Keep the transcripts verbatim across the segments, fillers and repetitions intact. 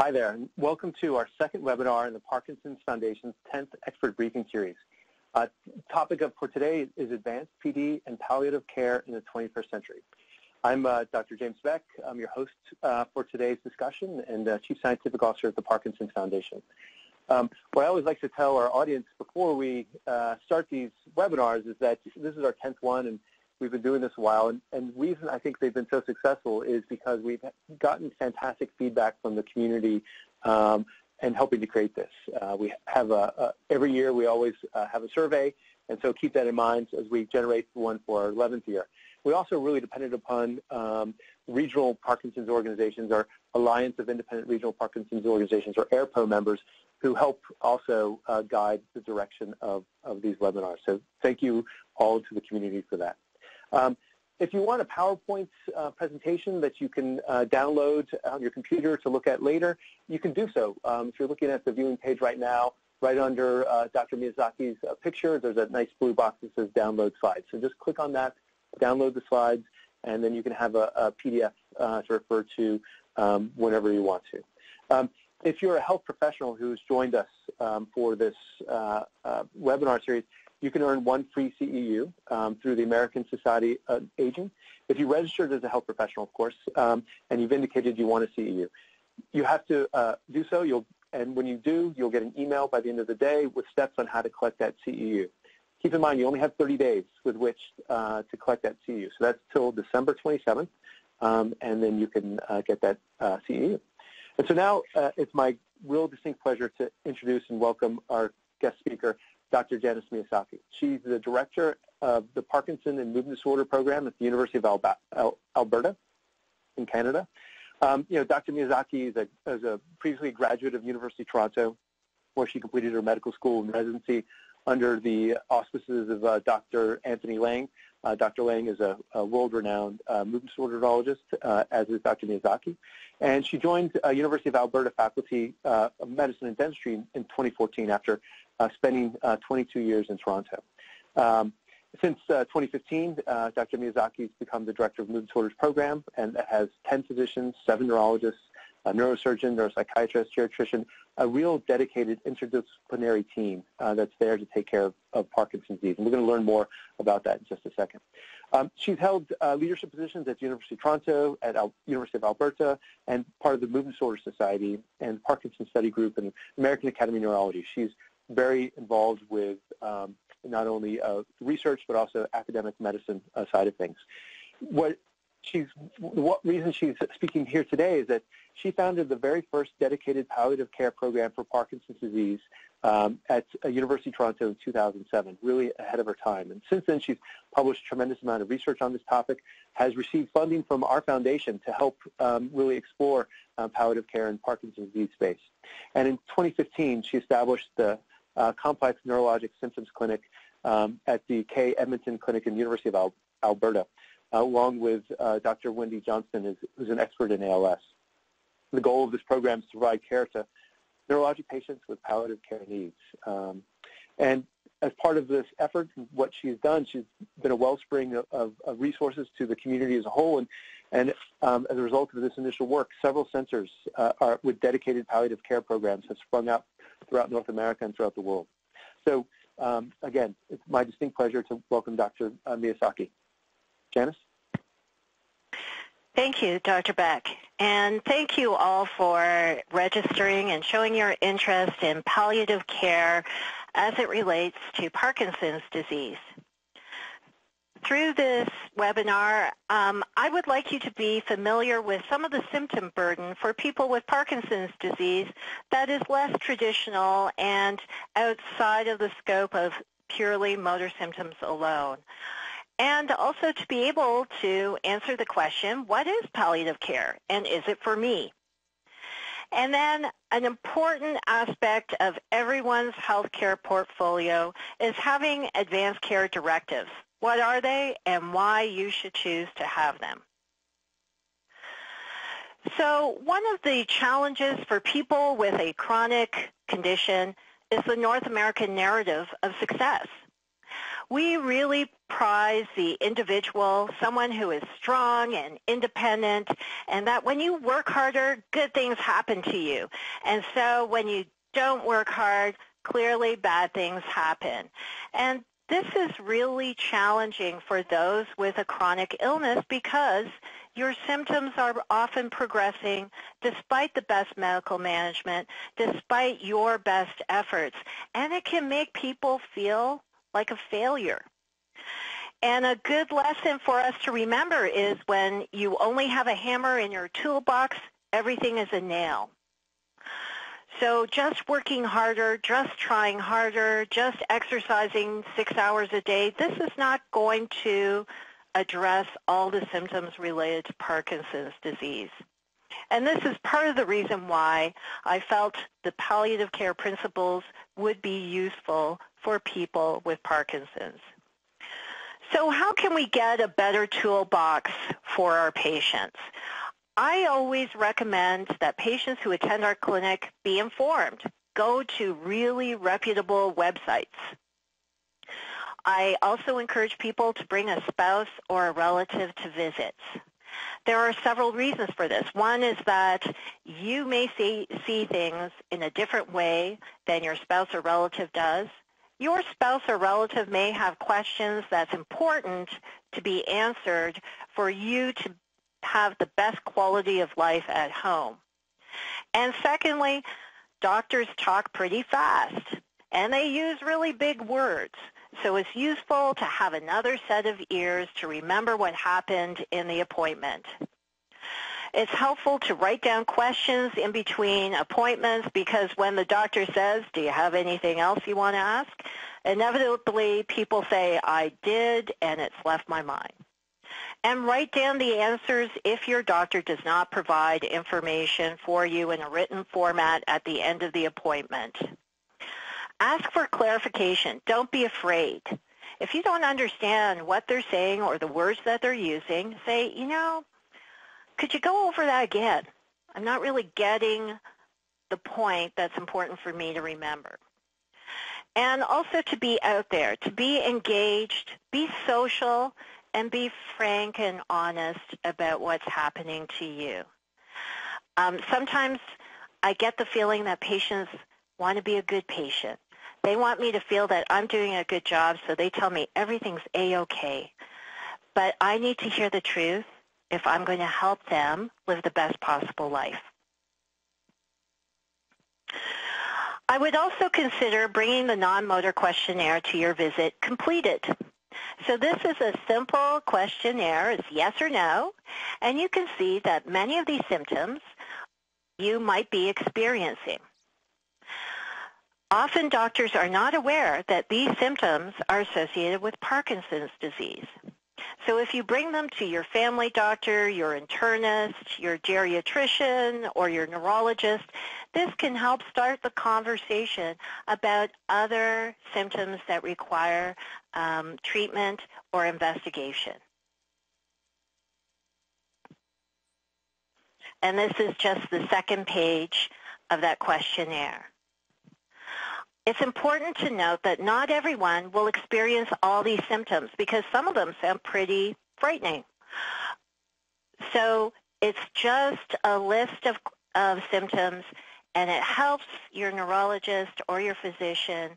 Hi there, and welcome to our second webinar in the Parkinson's Foundation's tenth Expert Briefing Series. Uh, topic of for today is Advanced P D and Palliative Care in the twenty-first Century. I'm uh, Doctor James Beck. I'm your host uh, for today's discussion and uh, Chief Scientific Officer at the Parkinson's Foundation. Um, what I always like to tell our audience before we uh, start these webinars is that this is our tenth one, and we've been doing this a while, and, and the reason I think they've been so successful is because we've gotten fantastic feedback from the community um, and helping to create this. Uh, we have a, a, every year we always uh, have a survey, and so keep that in mind as we generate one for our eleventh year. We also really depended upon um, regional Parkinson's organizations, our Alliance of Independent Regional Parkinson's Organizations, or AIRPO members, who help also uh, guide the direction of, of these webinars. So thank you all to the community for that. Um, if you want a PowerPoint uh, presentation that you can uh, download on your computer to look at later, you can do so. Um, if you're looking at the viewing page right now, right under uh, Doctor Miyasaki's uh, picture, there's a nice blue box that says Download Slides. So just click on that, download the slides, and then you can have a, a P D F uh, to refer to um, whenever you want to. Um, if you're a health professional who's joined us um, for this uh, uh, webinar series, you can earn one free C E U um, through the American Society of Aging. If you registered as a health professional, of course, um, and you've indicated you want a C E U, you have to uh, do so. You'll, and when you do, you'll get an email by the end of the day with steps on how to collect that C E U. Keep in mind, you only have thirty days with which uh, to collect that C E U. So that's till December twenty-seventh, um, and then you can uh, get that uh, C E U. And so now uh, it's my real distinct pleasure to introduce and welcome our guest speaker, Doctor Janice Miyasaki. She's the director of the Parkinson and Movement Disorder Program at the University of Alberta in Canada. Um, you know, Doctor Miyasaki is a, is a previously graduate of University of Toronto, where she completed her medical school and residency under the auspices of uh, Doctor Anthony Lang. Uh, Doctor Lang is a, a world-renowned uh, movement disorder neurologist, uh, as is Doctor Miyasaki. And she joined uh, University of Alberta Faculty uh, of Medicine and Dentistry in, in twenty fourteen after uh, spending uh, twenty-two years in Toronto. Um, since uh, twenty fifteen, uh, Doctor Miyasaki has become the director of Movement Disorders Program, and that has ten physicians, seven neurologists, a neurosurgeon, neuropsychiatrist, geriatrician, a real dedicated interdisciplinary team uh, that's there to take care of, of Parkinson's disease. And we're going to learn more about that in just a second. Um, she's held uh, leadership positions at the University of Toronto, at Al University of Alberta, and part of the Movement Disorders Society and Parkinson Study Group and American Academy of Neurology. She's very involved with um, not only uh, research, but also academic medicine uh, side of things. What She's, what reason she's speaking here today is that she founded the very first dedicated palliative care program for Parkinson's disease um, at University of Toronto in two thousand seven, really ahead of her time. And since then, she's published a tremendous amount of research on this topic, has received funding from our foundation to help um, really explore uh, palliative care in Parkinson's disease space. And in twenty fifteen, she established the uh, Complex Neurologic Symptoms Clinic um, at the K Edmonton Clinic in the University of Al Alberta. Uh, along with uh, Doctor Wendy Johnston, is, who's an expert in A L S. The goal of this program is to provide care to neurologic patients with palliative care needs. Um, and as part of this effort, what she's done, she's been a wellspring of, of, of resources to the community as a whole. And, and um, as a result of this initial work, several centers uh, are, with dedicated palliative care programs have sprung up throughout North America and throughout the world. So, um, again, it's my distinct pleasure to welcome Doctor Uh, Miyasaki. Janice? Thank you, Doctor Beck, and thank you all for registering and showing your interest in palliative care as it relates to Parkinson's disease. Through this webinar, um, I would like you to be familiar with some of the symptom burden for people with Parkinson's disease that is less traditional and outside of the scope of purely motor symptoms alone. And also to be able to answer the question, what is palliative care and is it for me? And then an important aspect of everyone's healthcare portfolio is having advanced care directives. What are they and why you should choose to have them? So one of the challenges for people with a chronic condition is the North American narrative of success. We really prize the individual, someone who is strong and independent, and that when you work harder, good things happen to you. And so when you don't work hard, clearly bad things happen. And this is really challenging for those with a chronic illness because your symptoms are often progressing despite the best medical management, despite your best efforts, and it can make people feel like a failure. And a good lesson for us to remember is when you only have a hammer in your toolbox, everything is a nail. So just working harder, just trying harder, just exercising six hours a day, this is not going to address all the symptoms related to Parkinson's disease. And this is part of the reason why I felt the palliative care principles would be useful for people with Parkinson's. So how can we get a better toolbox for our patients? I always recommend that patients who attend our clinic be informed. Go to really reputable websites. I also encourage people to bring a spouse or a relative to visits. There are several reasons for this. One is that you may see, see things in a different way than your spouse or relative does. Your spouse or relative may have questions that's important to be answered for you to have the best quality of life at home. And secondly, doctors talk pretty fast, and they use really big words. So it's useful to have another set of ears to remember what happened in the appointment. It's helpful to write down questions in between appointments because when the doctor says, "Do you have anything else you want to ask?" inevitably people say, "I did, and it's left my mind." And write down the answers if your doctor does not provide information for you in a written format at the end of the appointment. Ask for clarification. Don't be afraid. If you don't understand what they're saying or the words that they're using, say, you know, could you go over that again? I'm not really getting the point that's important for me to remember. And also to be out there, to be engaged, be social, and be frank and honest about what's happening to you. Um, sometimes I get the feeling that patients want to be a good patient. They want me to feel that I'm doing a good job, so they tell me everything's A-okay. But I need to hear the truth if I'm going to help them live the best possible life. I would also consider bringing the non-motor questionnaire to your visit completed. So this is a simple questionnaire. It's yes or no, and you can see that many of these symptoms you might be experiencing. Often doctors are not aware that these symptoms are associated with Parkinson's disease. So if you bring them to your family doctor, your internist, your geriatrician, or your neurologist, this can help start the conversation about other symptoms that require um, treatment or investigation. And this is just the second page of that questionnaire. It's important to note that not everyone will experience all these symptoms because some of them sound pretty frightening. So it's just a list of, of symptoms, and it helps your neurologist or your physician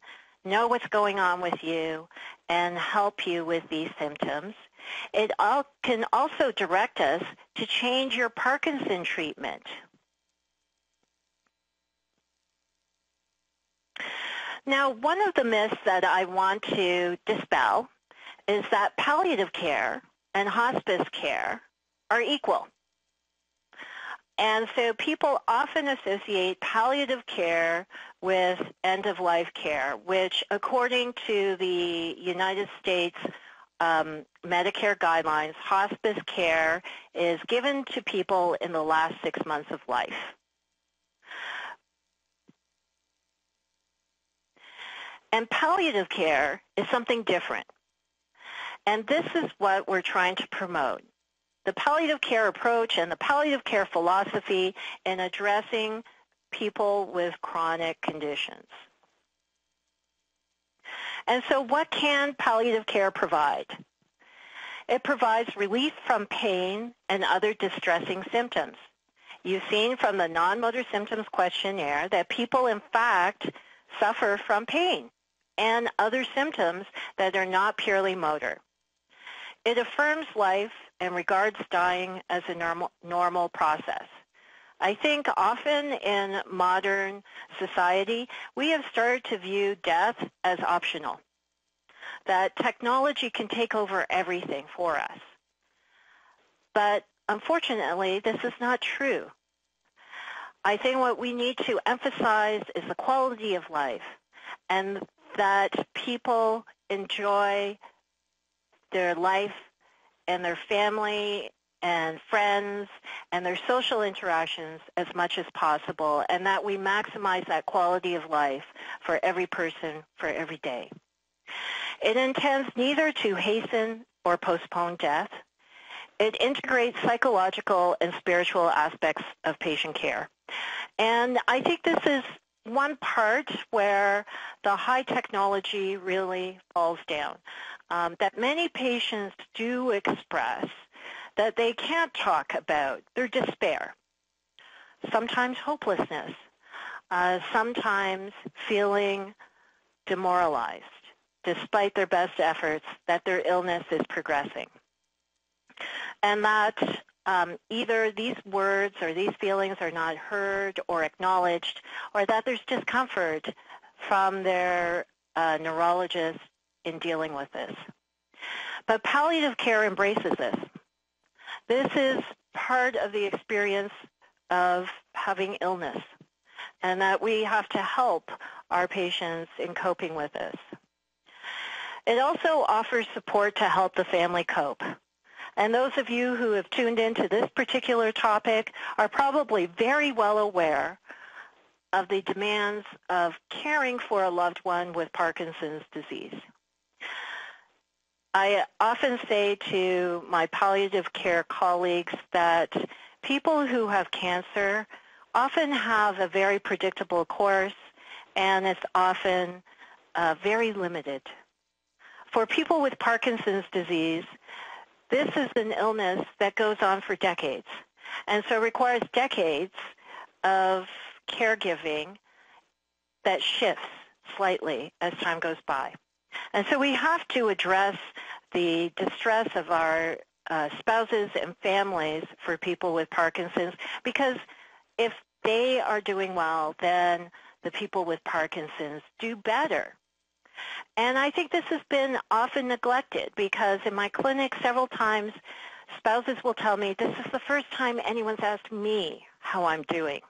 know what's going on with you and help you with these symptoms. It all, can also direct us to change your Parkinson's treatment. Now, one of the myths that I want to dispel is that palliative care and hospice care are equal. And so people often associate palliative care with end-of-life care, which according to the United States um, Medicare guidelines, hospice care is given to people in the last six months of life. And palliative care is something different. And this is what we're trying to promote. The palliative care approach and the palliative care philosophy in addressing people with chronic conditions. And so what can palliative care provide? It provides relief from pain and other distressing symptoms. You've seen from the non-motor symptoms questionnaire that people, in fact, suffer from pain and other symptoms that are not purely motor. It affirms life and regards dying as a normal, normal process. I think often in modern society, we have started to view death as optional, that technology can take over everything for us. But unfortunately, this is not true. I think what we need to emphasize is the quality of life and that people enjoy their life and their family and friends and their social interactions as much as possible, and that we maximize that quality of life for every person, for every day. It intends neither to hasten or postpone death. It integrates psychological and spiritual aspects of patient care. And I think this is one part where the high technology really falls down, um, that many patients do express that they can't talk about their despair, sometimes hopelessness, uh, sometimes feeling demoralized, despite their best efforts, that their illness is progressing. And that um, either these words or these feelings are not heard or acknowledged, or that there's discomfort from their uh, neurologist in dealing with this. But palliative care embraces this. This is part of the experience of having illness, and that we have to help our patients in coping with this. It also offers support to help the family cope. And those of you who have tuned into this particular topic are probably very well aware of the demands of caring for a loved one with Parkinson's disease. I often say to my palliative care colleagues that people who have cancer often have a very predictable course, and it's often uh, very limited. For people with Parkinson's disease, this is an illness that goes on for decades, and so requires decades of caregiving that shifts slightly as time goes by. And so we have to address the distress of our uh, spouses and families for people with Parkinson's, because if they are doing well, then the people with Parkinson's do better. And I think this has been often neglected, because in my clinic several times spouses will tell me, this is the first time anyone's asked me how I'm doing.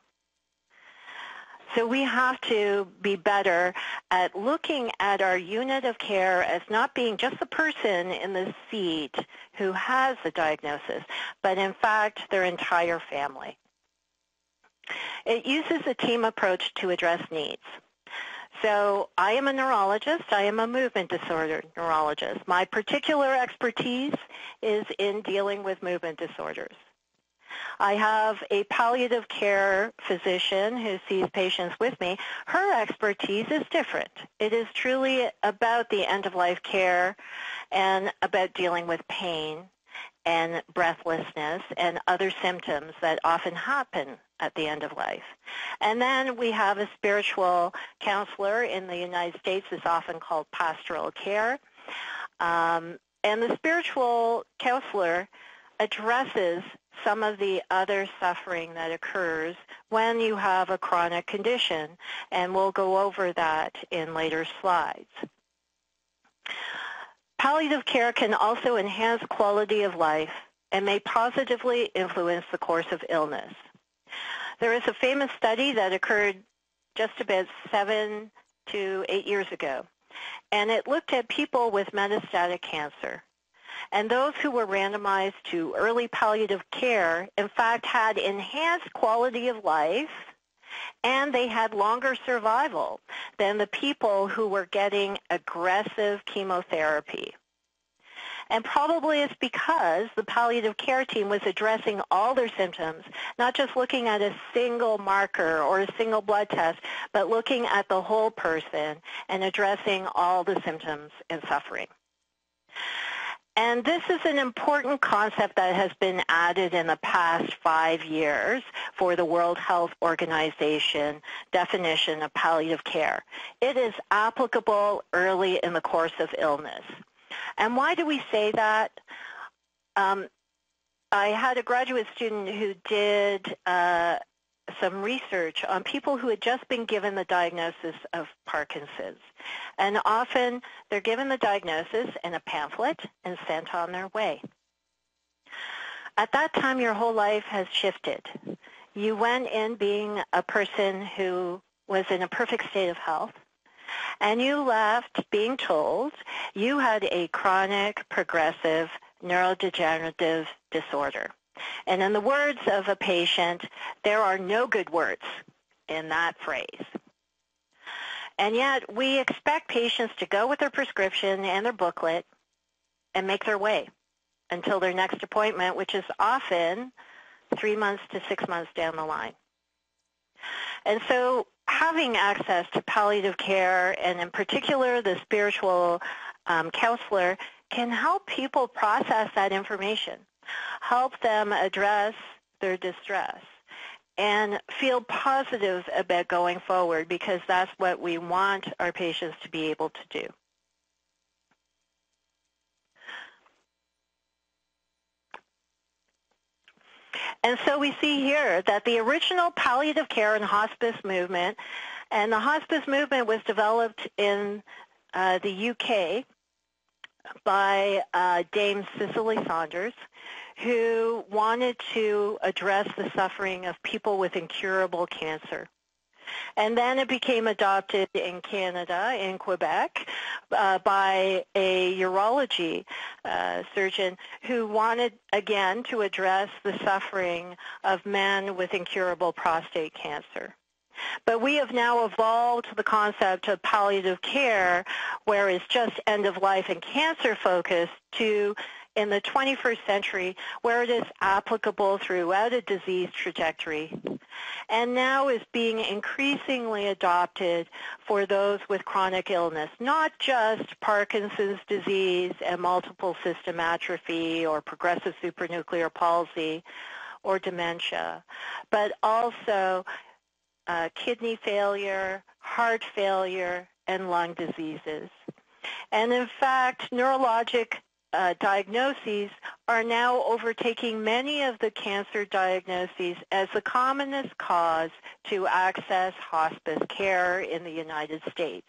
So we have to be better at looking at our unit of care as not being just the person in the seat who has the diagnosis, but in fact their entire family. It uses a team approach to address needs. So I am a neurologist. I am a movement disorder neurologist. My particular expertise is in dealing with movement disorders. I have a palliative care physician who sees patients with me. Her expertise is different. It is truly about the end-of-life care and about dealing with pain and breathlessness and other symptoms that often happen at the end of life. And then we have a spiritual counselor in the United States. It's often called pastoral care. Um, and the spiritual counselor addresses some of the other suffering that occurs when you have a chronic condition, and we'll go over that in later slides. Palliative care can also enhance quality of life and may positively influence the course of illness. There is a famous study that occurred just about seven to eight years ago, and it looked at people with metastatic cancer. And those who were randomized to early palliative care, in fact, had enhanced quality of life, and they had longer survival than the people who were getting aggressive chemotherapy. And probably it's because the palliative care team was addressing all their symptoms, not just looking at a single marker or a single blood test, but looking at the whole person and addressing all the symptoms and suffering. And this is an important concept that has been added in the past five years for the World Health Organization definition of palliative care. It is applicable early in the course of illness. And why do we say that? Um, I had a graduate student who did uh, some research on people who had just been given the diagnosis of Parkinson's. And often they're given the diagnosis and a pamphlet and sent on their way. At that time, your whole life has shifted. You went in being a person who was in a perfect state of health, and you left being told you had a chronic, progressive, neurodegenerative disorder. And in the words of a patient, there are no good words in that phrase. And yet we expect patients to go with their prescription and their booklet and make their way until their next appointment, which is often three months to six months down the line. And so having access to palliative care, and in particular the spiritual um, counselor, can help people process that information, help them address their distress, and feel positive about going forward, because that's what we want our patients to be able to do. And so we see here that the original palliative care and hospice movement, and the hospice movement was developed in uh, the U K by uh, Dame Cicely Saunders, who wanted to address the suffering of people with incurable cancer. And then it became adopted in Canada, in Quebec, uh, by a urology uh, surgeon who wanted, again, to address the suffering of men with incurable prostate cancer. But we have now evolved the concept of palliative care, where it's just end-of-life and cancer-focused, to in the twenty-first century, where it is applicable throughout a disease trajectory, and now is being increasingly adopted for those with chronic illness, not just Parkinson's disease and multiple system atrophy or progressive supranuclear palsy or dementia, but also uh, kidney failure, heart failure, and lung diseases. And in fact, neurologic Uh, diagnoses are now overtaking many of the cancer diagnoses as the commonest cause to access hospice care in the United States.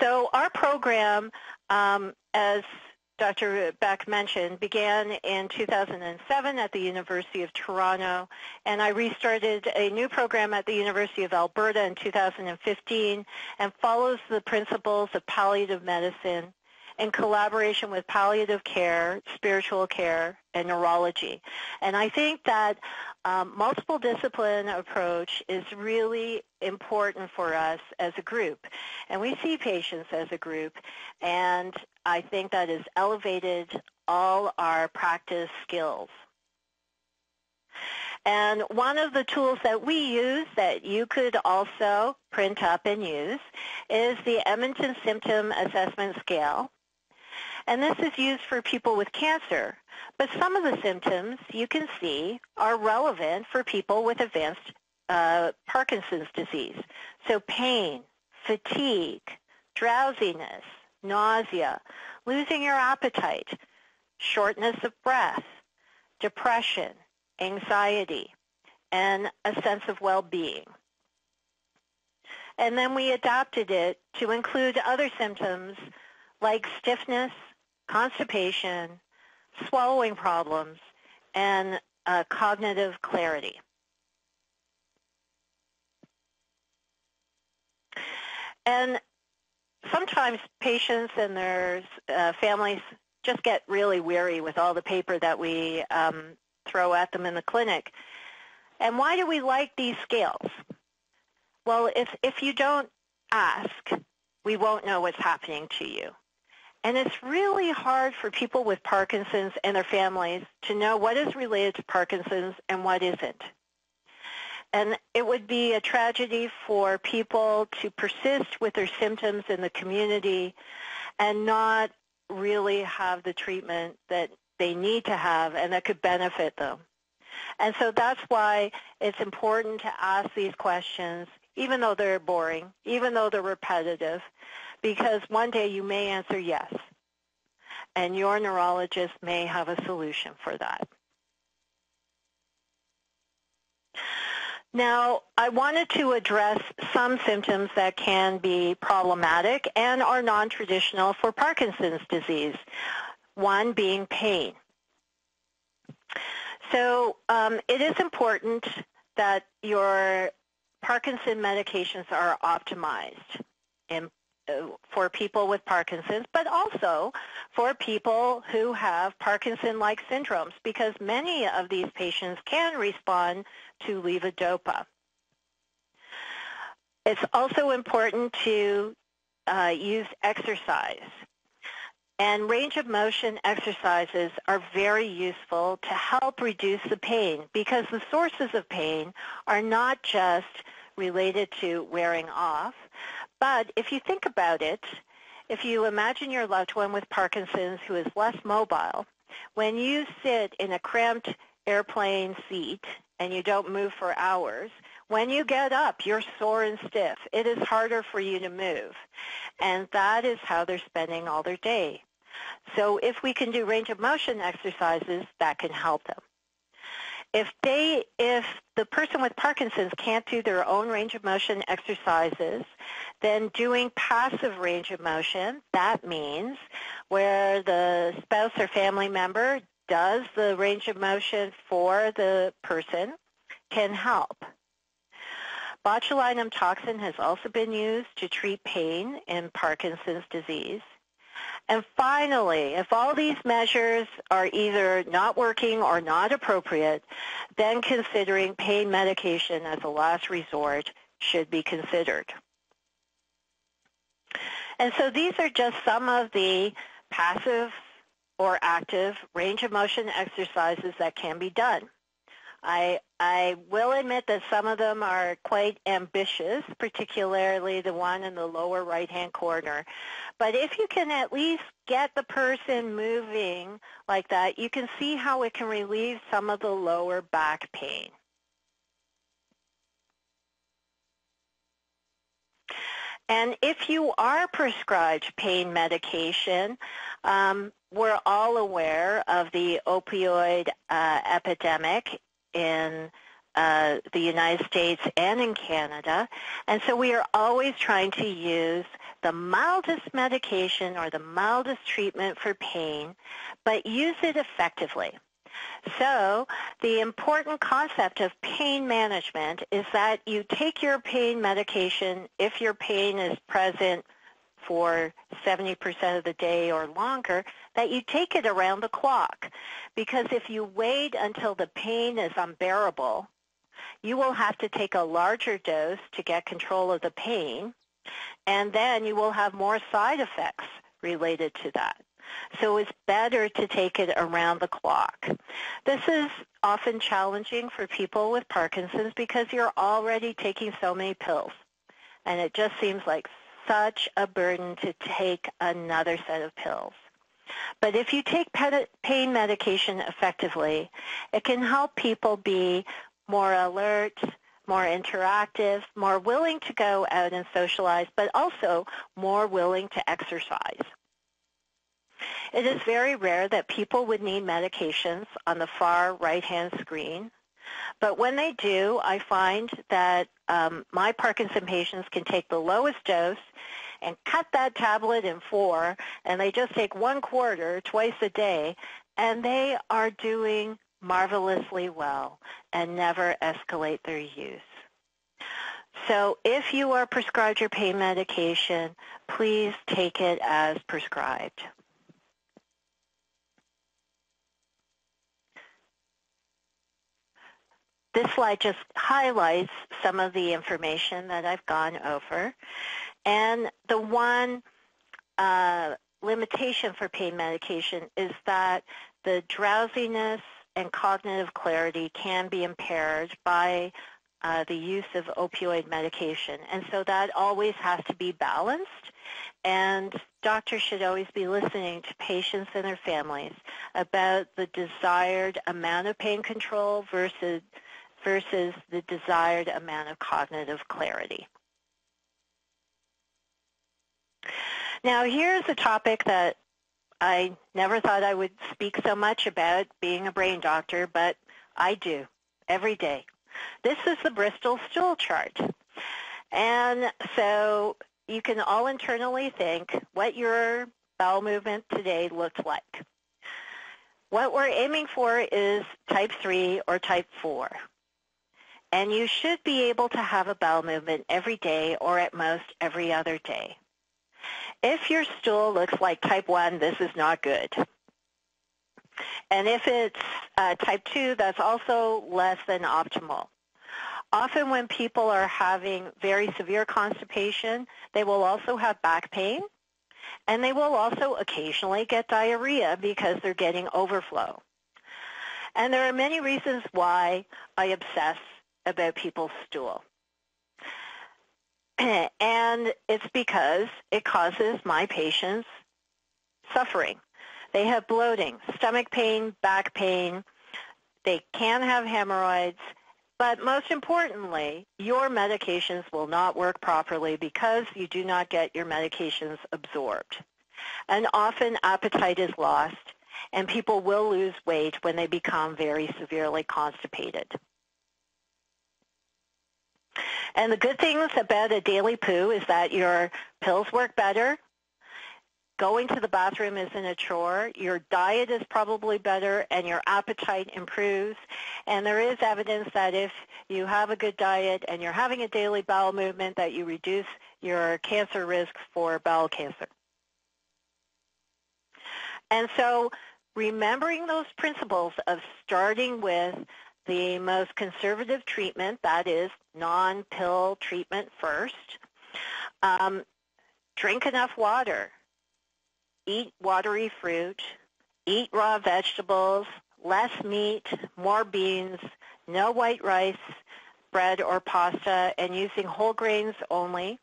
So our program, um, as Doctor Beck mentioned, began in two thousand seven at the University of Toronto, and I restarted a new program at the University of Alberta in two thousand fifteen, and follows the principles of palliative medicine in collaboration with palliative care, spiritual care, and neurology. And I think that um, multiple discipline approach is really important for us as a group. And we see patients as a group, and I think that has elevated all our practice skills. And one of the tools that we use that you could also print up and use is the Edmonton Symptom Assessment Scale. And this is used for people with cancer, but some of the symptoms you can see are relevant for people with advanced uh, Parkinson's disease. So pain, fatigue, drowsiness, nausea, losing your appetite, shortness of breath, depression, anxiety, and a sense of well-being. And then we adapted it to include other symptoms like stiffness, constipation, swallowing problems, and uh, cognitive clarity. And sometimes patients and their uh, families just get really weary with all the paper that we um, throw at them in the clinic. And why do we like these scales? Well, if, if you don't ask, we won't know what's happening to you. And it's really hard for people with Parkinson's and their families to know what is related to Parkinson's and what isn't. And it would be a tragedy for people to persist with their symptoms in the community and not really have the treatment that they need to have and that could benefit them. And so that's why it's important to ask these questions, even though they're boring, even though they're repetitive, because one day you may answer yes, and your neurologist may have a solution for that. Now, I wanted to address some symptoms that can be problematic and are non-traditional for Parkinson's disease, one being pain. So um, it is important that your Parkinson's medications are optimized in, uh, for people with Parkinson's, but also for people who have Parkinson-like syndromes, because many of these patients can respond to levodopa. It's also important to uh, use exercise. And range of motion exercises are very useful to help reduce the pain, because the sources of pain are not just related to wearing off, but if you think about it, if you imagine your loved one with Parkinson's who is less mobile, when you sit in a cramped airplane seat and you don't move for hours, when you get up, you're sore and stiff. It is harder for you to move. And that is how they're spending all their day. So if we can do range of motion exercises, that can help them. If they, if the person with Parkinson's can't do their own range of motion exercises, then doing passive range of motion, that means where the spouse or family member does the range of motion for the person, can help. Botulinum toxin has also been used to treat pain in Parkinson's disease. And finally, if all these measures are either not working or not appropriate, then considering pain medication as a last resort should be considered. And so these are just some of the passive or active range of motion exercises that can be done. I, I will admit that some of them are quite ambitious, particularly the one in the lower right-hand corner. But if you can at least get the person moving like that, you can see how it can relieve some of the lower back pain. And if you are prescribed pain medication, um, we're all aware of the opioid uh, epidemic in uh, the United States and in Canada. And so we are always trying to use the mildest medication or the mildest treatment for pain, but use it effectively. So the important concept of pain management is that you take your pain medication if your pain is present for seventy percent of the day or longer, that you take it around the clock. Because if you wait until the pain is unbearable, you will have to take a larger dose to get control of the pain, and then you will have more side effects related to that. So it's better to take it around the clock. This is often challenging for people with Parkinson's because you're already taking so many pills, and it just seems like such a burden to take another set of pills. But if you take pain medication effectively, it can help people be more alert, more interactive, more willing to go out and socialize, but also more willing to exercise. It is very rare that people would need medications on the far right-hand screen, but when they do, I find that um, my Parkinson patients can take the lowest dose and cut that tablet in four, and they just take one quarter twice a day, and they are doing marvelously well and never escalate their use. So if you are prescribed your pain medication, please take it as prescribed. This slide just highlights some of the information that I've gone over. And the one uh, limitation for pain medication is that the drowsiness and cognitive clarity can be impaired by uh, the use of opioid medication. And so that always has to be balanced. And doctors should always be listening to patients and their families about the desired amount of pain control versus, versus the desired amount of cognitive clarity. Now, here's a topic that I never thought I would speak so much about, being a brain doctor, but I do every day. This is the Bristol stool chart. And so you can all internally think what your bowel movement today looked like. What we're aiming for is type three or type four. And you should be able to have a bowel movement every day or at most every other day. If your stool looks like type one, this is not good. And if it's uh, type two, that's also less than optimal. Often when people are having very severe constipation, they will also have back pain, and they will also occasionally get diarrhea because they're getting overflow. And there are many reasons why I obsess about people's stool. And it's because it causes my patients suffering. They have bloating, stomach pain, back pain. They can have hemorrhoids. But most importantly, your medications will not work properly because you do not get your medications absorbed. And often appetite is lost, and people will lose weight when they become very severely constipated. And the good things about a daily poo is that your pills work better, going to the bathroom isn't a chore, your diet is probably better, and your appetite improves. And there is evidence that if you have a good diet and you're having a daily bowel movement, that you reduce your cancer risk for bowel cancer. And so remembering those principles of starting with the most conservative treatment, that is non-pill treatment first. Um, drink enough water. Eat watery fruit. Eat raw vegetables. Less meat, more beans, no white rice, bread or pasta, and using whole grains only.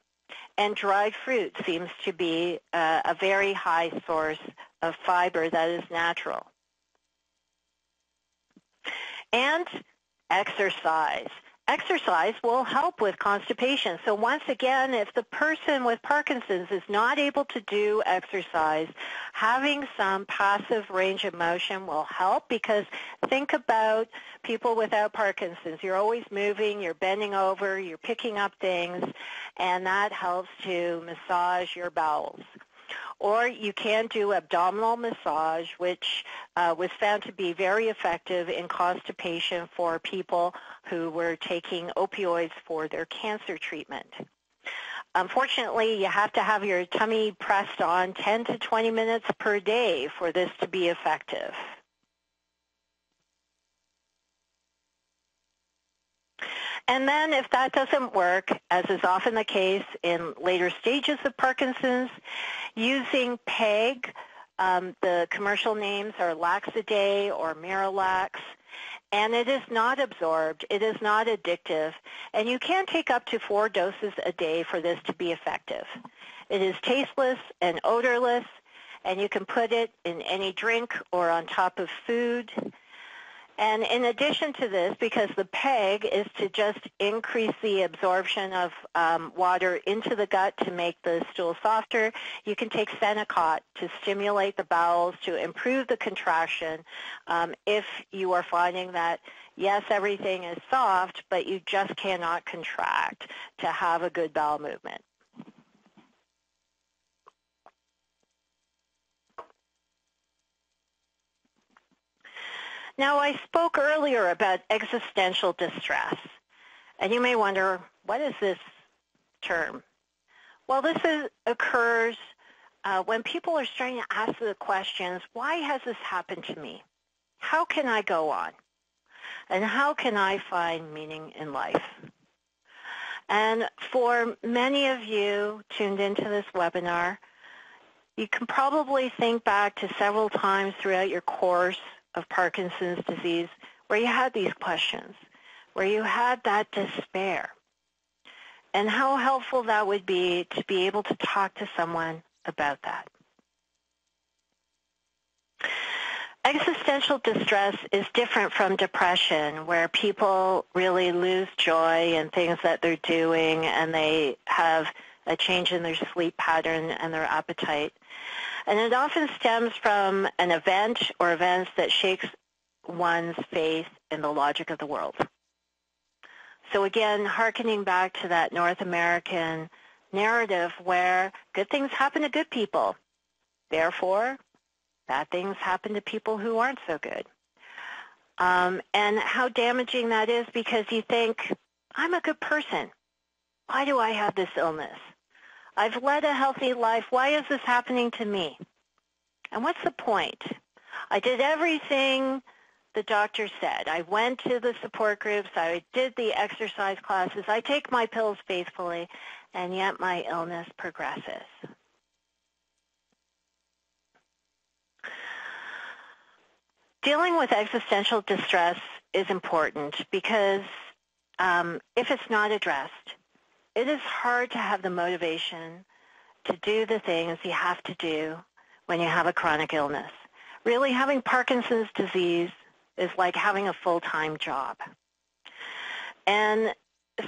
And dried fruit seems to be uh, a very high source of fiber that is natural. And exercise. Exercise will help with constipation. So once again, if the person with Parkinson's is not able to do exercise, having some passive range of motion will help, because think about people without Parkinson's. You're always moving, you're bending over, you're picking up things, and that helps to massage your bowels. Or you can do abdominal massage, which uh, was found to be very effective in constipation for people who were taking opioids for their cancer treatment. Unfortunately, you have to have your tummy pressed on ten to twenty minutes per day for this to be effective. And then if that doesn't work, as is often the case in later stages of Parkinson's, using PEG, um, the commercial names are Laxaday or Miralax, and it is not absorbed, it is not addictive, and you can take up to four doses a day for this to be effective. It is tasteless and odorless, and you can put it in any drink or on top of food. And in addition to this, because the PEG is to just increase the absorption of um, water into the gut to make the stool softer, you can take Senokot to stimulate the bowels to improve the contraction um, if you are finding that, yes, everything is soft, but you just cannot contract to have a good bowel movement. Now, I spoke earlier about existential distress, and you may wonder, what is this term? Well, this is, occurs uh, when people are starting to ask the questions, why has this happened to me? How can I go on? And how can I find meaning in life? And for many of you tuned into this webinar, you can probably think back to several times throughout your course of Parkinson's disease where you had these questions, where you had that despair, and how helpful that would be to be able to talk to someone about that. Existential distress is different from depression, where people really lose joy in things that they're doing and they have a change in their sleep pattern and their appetite. And it often stems from an event or events that shakes one's faith in the logic of the world. So again, hearkening back to that North American narrative where good things happen to good people, therefore bad things happen to people who aren't so good. Um, and how damaging that is, because you think, I'm a good person. Why do I have this illness? I've led a healthy life. Why is this happening to me? And what's the point? I did everything the doctor said. I went to the support groups. I did the exercise classes. I take my pills faithfully, and yet my illness progresses. Dealing with existential distress is important because um, if it's not addressed, it is hard to have the motivation to do the things you have to do when you have a chronic illness. Really, having Parkinson's disease is like having a full-time job. And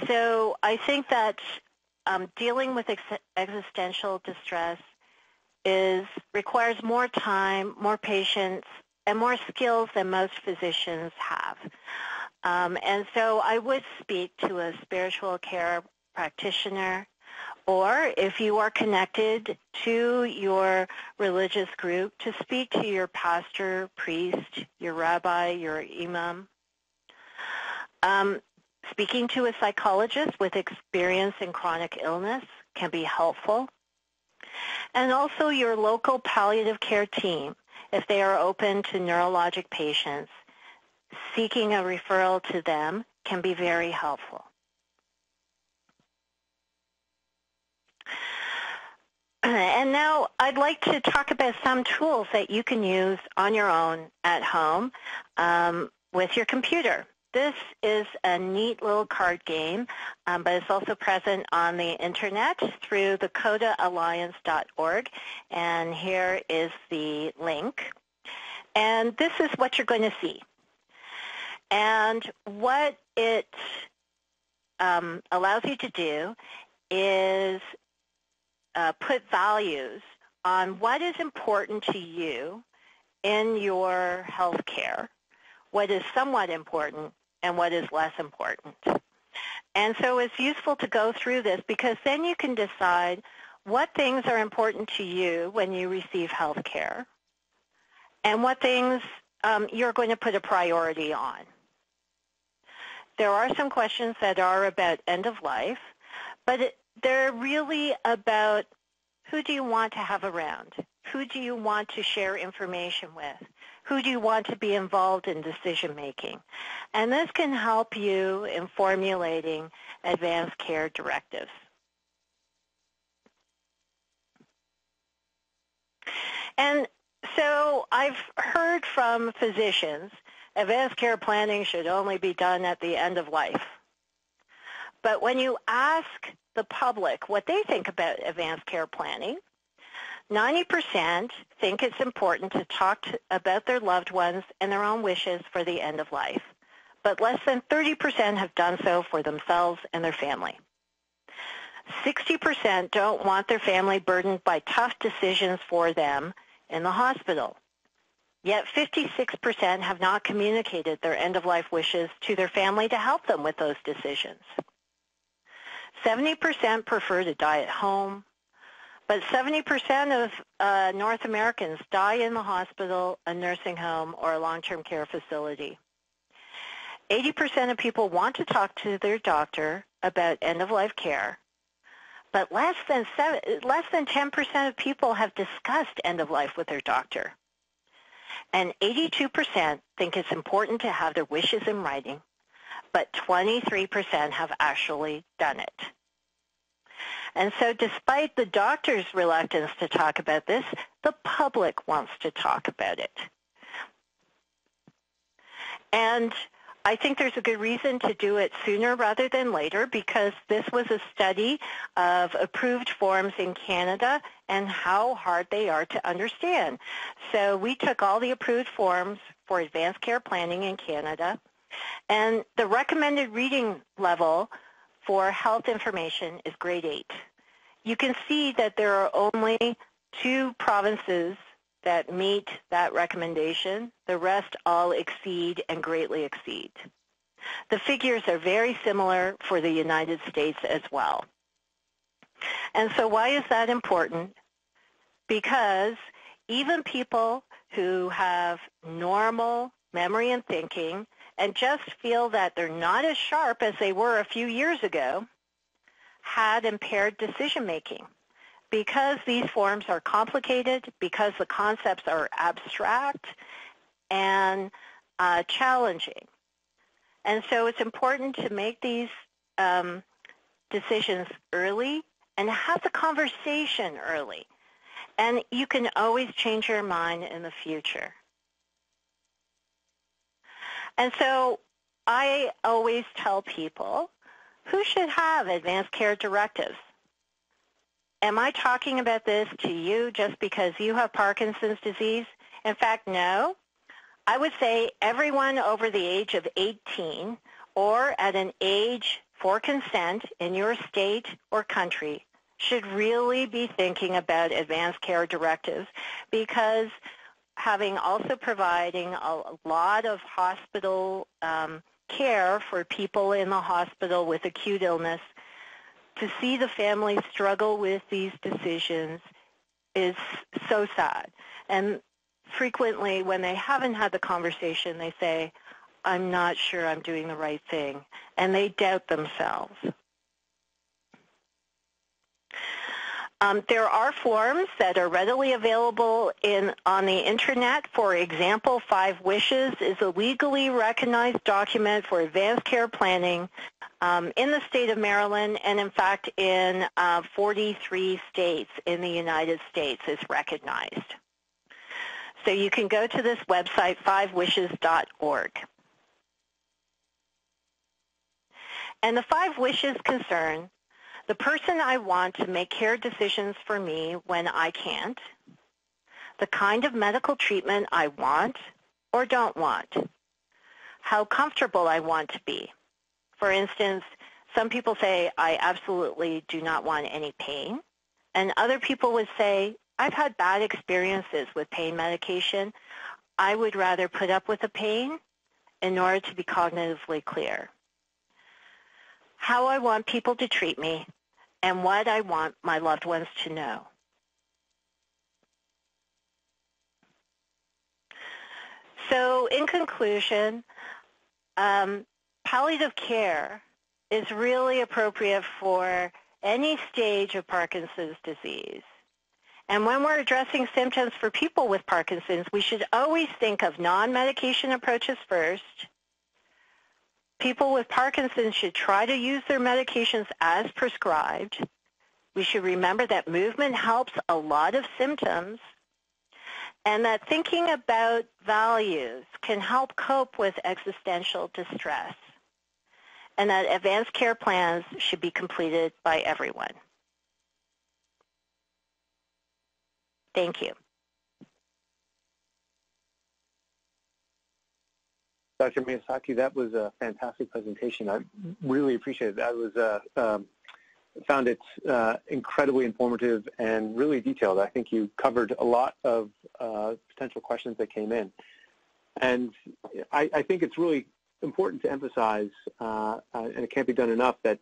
so I think that um, dealing with ex existential distress is requires more time, more patience, and more skills than most physicians have. Um, and so I would speak to a spiritual care practitioner, or if you are connected to your religious group, to speak to your pastor, priest, your rabbi, your imam. Um, speaking to a psychologist with experience in chronic illness can be helpful. And also your local palliative care team, if they are open to neurologic patients, seeking a referral to them can be very helpful. And now I'd like to talk about some tools that you can use on your own at home um, with your computer. This is a neat little card game, um, but it's also present on the internet through the coda alliance dot org, and here is the link. And this is what you're going to see. And what it um, allows you to do is Uh, put values on what is important to you in your health care, what is somewhat important, and what is less important. And so it's useful to go through this because then you can decide what things are important to you when you receive health care and what things um, you're going to put a priority on. There are some questions that are about end of life, but it, they're really about who do you want to have around? Who do you want to share information with? Who do you want to be involved in decision making? And this can help you in formulating advanced care directives. And so I've heard from physicians, advanced care planning should only be done at the end of life. But when you ask the public what they think about advanced care planning, ninety percent think it's important to talk to, about their loved ones and their own wishes for the end of life, but less than thirty percent have done so for themselves and their family. sixty percent don't want their family burdened by tough decisions for them in the hospital, yet fifty-six percent have not communicated their end-of-life wishes to their family to help them with those decisions. seventy percent prefer to die at home, but seventy percent of uh, North Americans die in the hospital, a nursing home, or a long-term care facility. eighty percent of people want to talk to their doctor about end-of-life care, but less than, seven, less than ten percent of people have discussed end-of-life with their doctor. And eighty-two percent think it's important to have their wishes in writing, but twenty-three percent have actually done it. And so despite the doctor's reluctance to talk about this, the public wants to talk about it. And I think there's a good reason to do it sooner rather than later, because this was a study of approved forms in Canada and how hard they are to understand. So we took all the approved forms for advanced care planning in Canada, and the recommended reading level for health information is grade eight. You can see that there are only two provinces that meet that recommendation. The rest all exceed and greatly exceed. The figures are very similar for the United States as well. And so why is that important? Because even people who have normal memory and thinking and just feel that they're not as sharp as they were a few years ago had impaired decision-making. Because these forms are complicated, because the concepts are abstract and uh, challenging. And so it's important to make these um, decisions early and have the conversation early. And you can always change your mind in the future. And so I always tell people, who should have advanced care directives? Am I talking about this to you just because you have Parkinson's disease? In fact, no. I would say everyone over the age of eighteen or at an age for consent in your state or country should really be thinking about advanced care directives, because having also providing a lot of hospital um, care for people in the hospital with acute illness, to see the family struggle with these decisions is so sad. And frequently when they haven't had the conversation, they say, I'm not sure I'm doing the right thing. And they doubt themselves. Um, there are forms that are readily available in, on the internet. For example, Five Wishes is a legally recognized document for advanced care planning um, in the state of Maryland, and in fact in uh, forty-three states in the United States is recognized. So you can go to this website, five wishes dot org. And the Five Wishes concern the person I want to make care decisions for me when I can't, the kind of medical treatment I want or don't want, how comfortable I want to be. For instance, some people say, I absolutely do not want any pain. And other people would say, I've had bad experiences with pain medication. I would rather put up with the pain in order to be cognitively clear. How I want people to treat me, and what I want my loved ones to know. So in conclusion, um, palliative care is really appropriate for any stage of Parkinson's disease. And when we're addressing symptoms for people with Parkinson's, we should always think of non-medication approaches first. People with Parkinson's should try to use their medications as prescribed. We should remember that movement helps a lot of symptoms, and that thinking about values can help cope with existential distress, and that advanced care plans should be completed by everyone. Thank you. Doctor Miyasaki, that was a fantastic presentation. I really appreciate it. I was, uh, um, found it uh, incredibly informative and really detailed. I think you covered a lot of uh, potential questions that came in. And I, I think it's really important to emphasize, uh, and it can't be done enough, that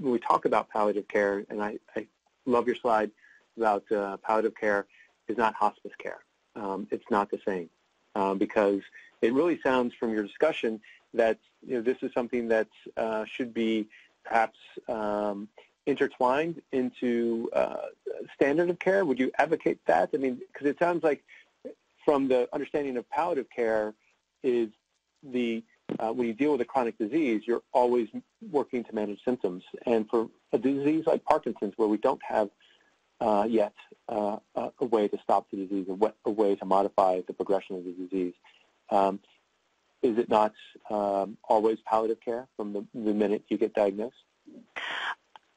when we talk about palliative care, and I, I love your slide about uh, palliative care is not hospice care. Um, it's not the same uh, because it really sounds from your discussion that you know, this is something that uh, should be perhaps um, intertwined into uh, standard of care. Would you advocate that? I mean, because it sounds like from the understanding of palliative care is the uh, when you deal with a chronic disease, you're always working to manage symptoms. And for a disease like Parkinson's, where we don't have uh, yet uh, a way to stop the disease, a way to modify the progression of the disease, um, is it not um, always palliative care from the, the minute you get diagnosed?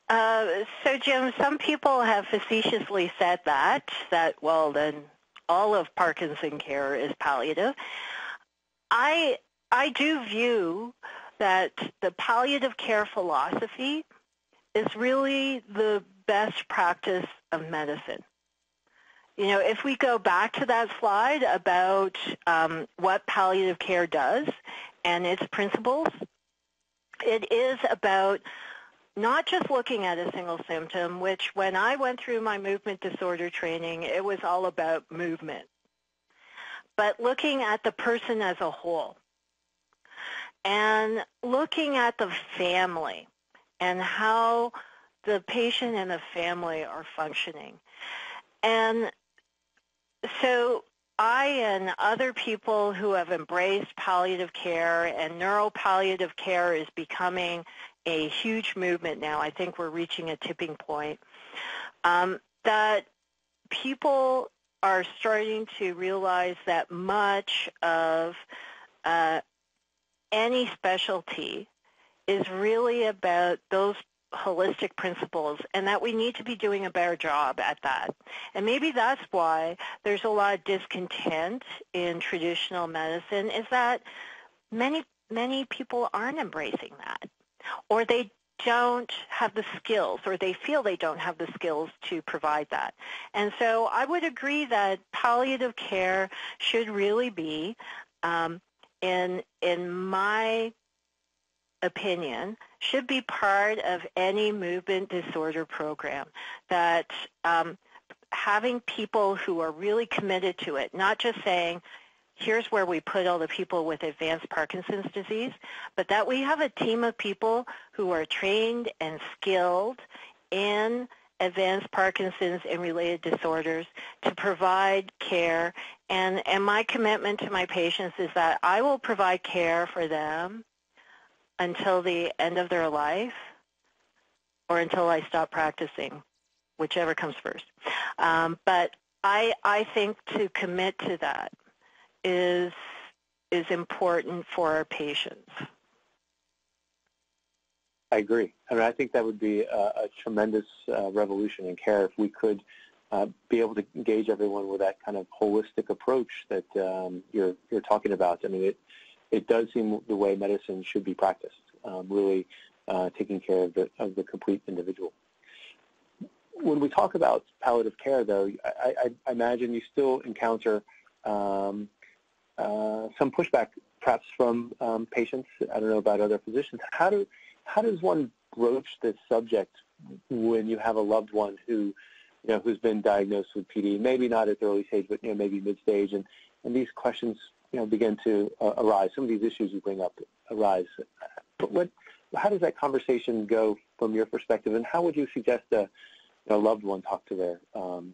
Uh, so, Jim, some people have facetiously said that, that, well, then all of Parkinson care is palliative. I, I do view that the palliative care philosophy is really the best practice of medicine. You know, if we go back to that slide about um, what palliative care does and its principles, it is about not just looking at a single symptom, which when I went through my movement disorder training, it was all about movement, but looking at the person as a whole and looking at the family and how the patient and the family are functioning. And so I and other people who have embraced palliative care, and neuropalliative care is becoming a huge movement now. I think we're reaching a tipping point, um, that people are starting to realize that much of uh, any specialty is really about those holistic principles, and that we need to be doing a better job at that. And maybe that's why there's a lot of discontent in traditional medicine, is that many, many people aren't embracing that. Or they don't have the skills, or they feel they don't have the skills to provide that. And so I would agree that palliative care should really be, um, in, in my opinion, should be part of any movement disorder program, that um, having people who are really committed to it, not just saying, here's where we put all the people with advanced Parkinson's disease, but that we have a team of people who are trained and skilled in advanced Parkinson's and related disorders to provide care. And, and my commitment to my patients is that I will provide care for them until the end of their life or until I stop practicing, whichever comes first. Um, but I, I think to commit to that is is important for our patients. I agree. I mean, I think that would be a, a tremendous uh, revolution in care if we could uh, be able to engage everyone with that kind of holistic approach that um, you're you're talking about. I mean, it it does seem the way medicine should be practiced, um, really uh, taking care of the of the complete individual. When we talk about palliative care, though, I, I, I imagine you still encounter Um, uh, some pushback, perhaps, from um, patients. I don't know about other physicians. How do how does one broach this subject when you have a loved one who, you know, who's been diagnosed with P D? Maybe not at early stage, but you know, maybe mid stage, and and these questions, you know, begin to uh, arise. Some of these issues you bring up arise. But what? How does that conversation go from your perspective, and how would you suggest a, a loved one talk to their um,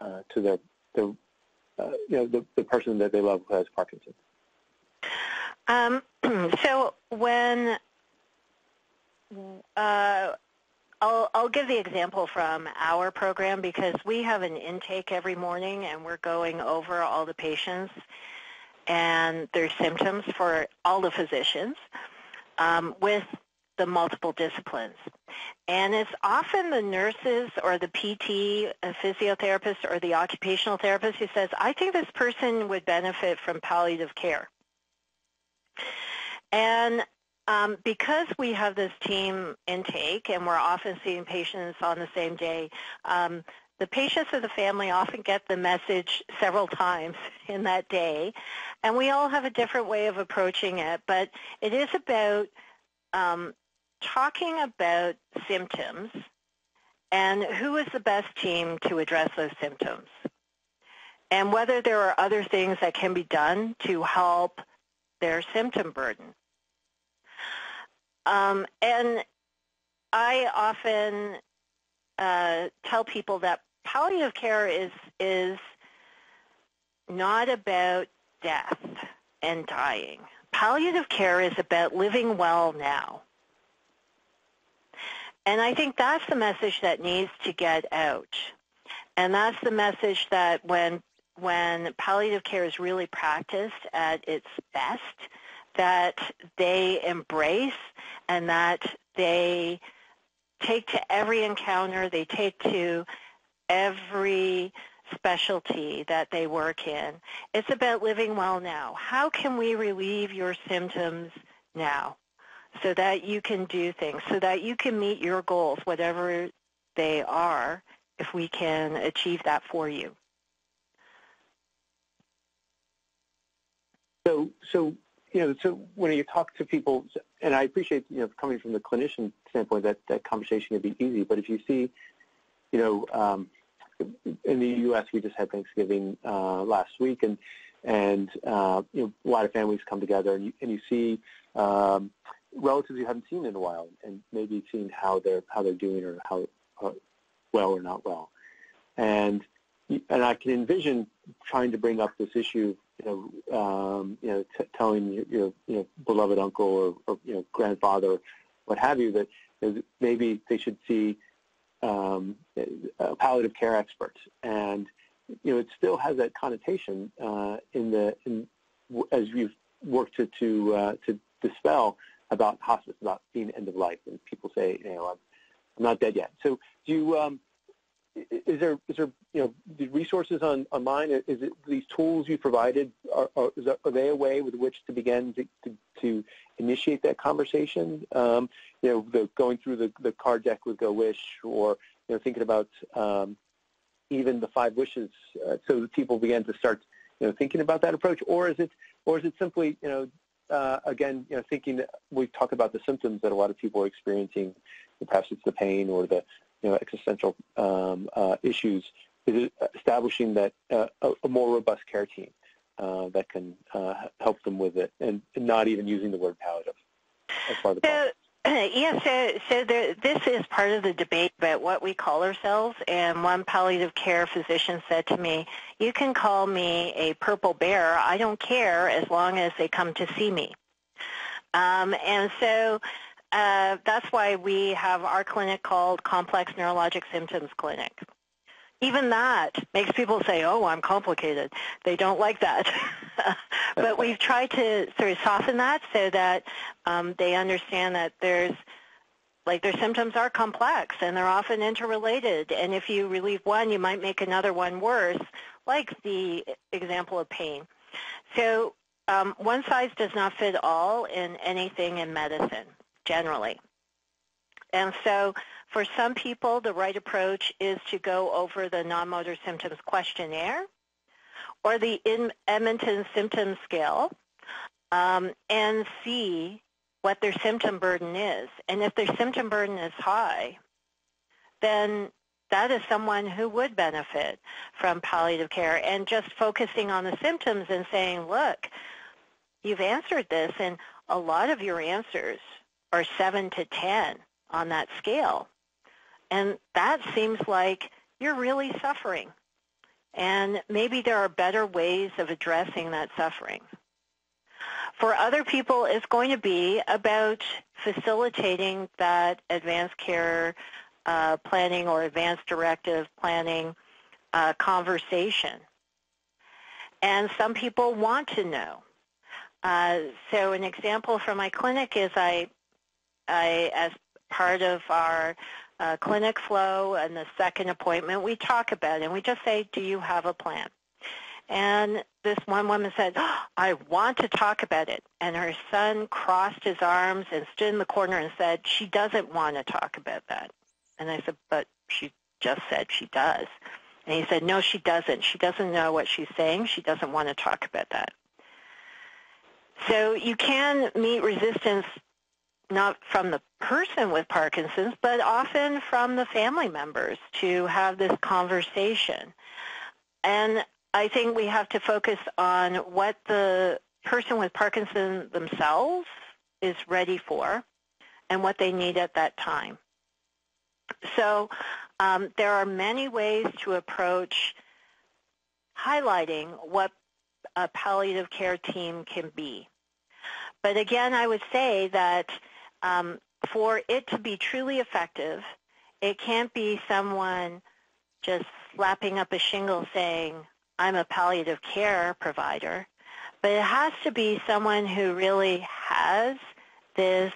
uh, to their their Uh, you know, the, the person that they love who has Parkinson's? Um, so when uh, I'll, I'll give the example from our program, because we have an intake every morning and we're going over all the patients and their symptoms for all the physicians um, with the multiple disciplines. And it's often the nurses or the P T, a physiotherapist, or the occupational therapist who says, I think this person would benefit from palliative care. And um, because we have this team intake and we're often seeing patients on the same day, um, the patients or the family often get the message several times in that day. And we all have a different way of approaching it, but it is about um, talking about symptoms and who is the best team to address those symptoms, and whether there are other things that can be done to help their symptom burden. Um, and I often uh, tell people that palliative care is, is not about death and dying. palliative care is about living well now. And I think that's the message that needs to get out. And that's the message that when when palliative care is really practiced at its best, that they embrace and that they take to every encounter, they take to every specialty that they work in. It's about living well now. How can we relieve your symptoms now so that you can do things, so that you can meet your goals, whatever they are, if we can achieve that for you? So, so you know, so when you talk to people, and I appreciate, you know, coming from the clinician standpoint, that that conversation can be easy. But if you see, you know, um, in the U S we just had Thanksgiving uh, last week, and and uh, you know, a lot of families come together, and you, and you see um, relatives you haven't seen in a while, and maybe seeing how they're how they're doing, or how uh, well or not well, and and I can envision trying to bring up this issue, you know, um, you know, t telling your, your you know, beloved uncle or, or you know, grandfather, or what have you, that you know, maybe they should see um, a palliative care expert, and you know, it still has that connotation uh, in the in, as we've worked to to, uh, to dispel about hospice, about being end of life, and people say, you know, I'm, I'm not dead yet. So do you? Um, Is there, is there, you know, the resources on, online? Is it these tools you provided? Are, are, is there, are they a way with which to begin to, to, to initiate that conversation? Um, you know, the, going through the, the card deck with Go Wish, or you know, thinking about um, even the Five Wishes, uh, so that people begin to start, you know, thinking about that approach. Or is it, or is it simply, you know, uh, again, you know, thinking that we talk about the symptoms that a lot of people are experiencing. Perhaps it's the pain or the you know, existential um, uh, issues, is establishing that uh, a, a more robust care team uh, that can uh, help them with it, and, and not even using the word palliative as part of the process. Yeah, so, so there, this is part of the debate about what we call ourselves, and one palliative care physician said to me, you can call me a purple bear, I don't care as long as they come to see me. Um, and so Uh, that's why we have our clinic called Complex Neurologic Symptoms Clinic. Even that makes people say, oh, I'm complicated. They don't like that. But we've tried to sort of soften that so that um, they understand that there's, like, their symptoms are complex and they're often interrelated. And if you relieve one, you might make another one worse, like the example of pain. So um, one size does not fit all in anything in medicine, generally. And so for some people, the right approach is to go over the non-motor symptoms questionnaire or the Edmonton Symptom Scale um, and see what their symptom burden is. And if their symptom burden is high, then that is someone who would benefit from palliative care. And just focusing on the symptoms and saying, look, you've answered this, and a lot of your answers or seven to ten on that scale. And that seems like you're really suffering. And maybe there are better ways of addressing that suffering. For other people, it's going to be about facilitating that advanced care uh, planning or advanced directive planning uh, conversation. And some people want to know. Uh, so an example from my clinic is I I, as part of our uh, clinic flow and the second appointment, we talk about it, and we just say, do you have a plan? And this one woman said, oh, I want to talk about it. And her son crossed his arms and stood in the corner and said, she doesn't want to talk about that. And I said, but she just said she does. And he said, no, she doesn't. She doesn't know what she's saying. She doesn't want to talk about that. So you can meet resistance not from the person with Parkinson's, but often from the family members to have this conversation. And I think we have to focus on what the person with Parkinson's themselves is ready for and what they need at that time. So um, there are many ways to approach highlighting what a palliative care team can be. But again, I would say that um, for it to be truly effective, it can't be someone just slapping up a shingle saying, I'm a palliative care provider. But it has to be someone who really has this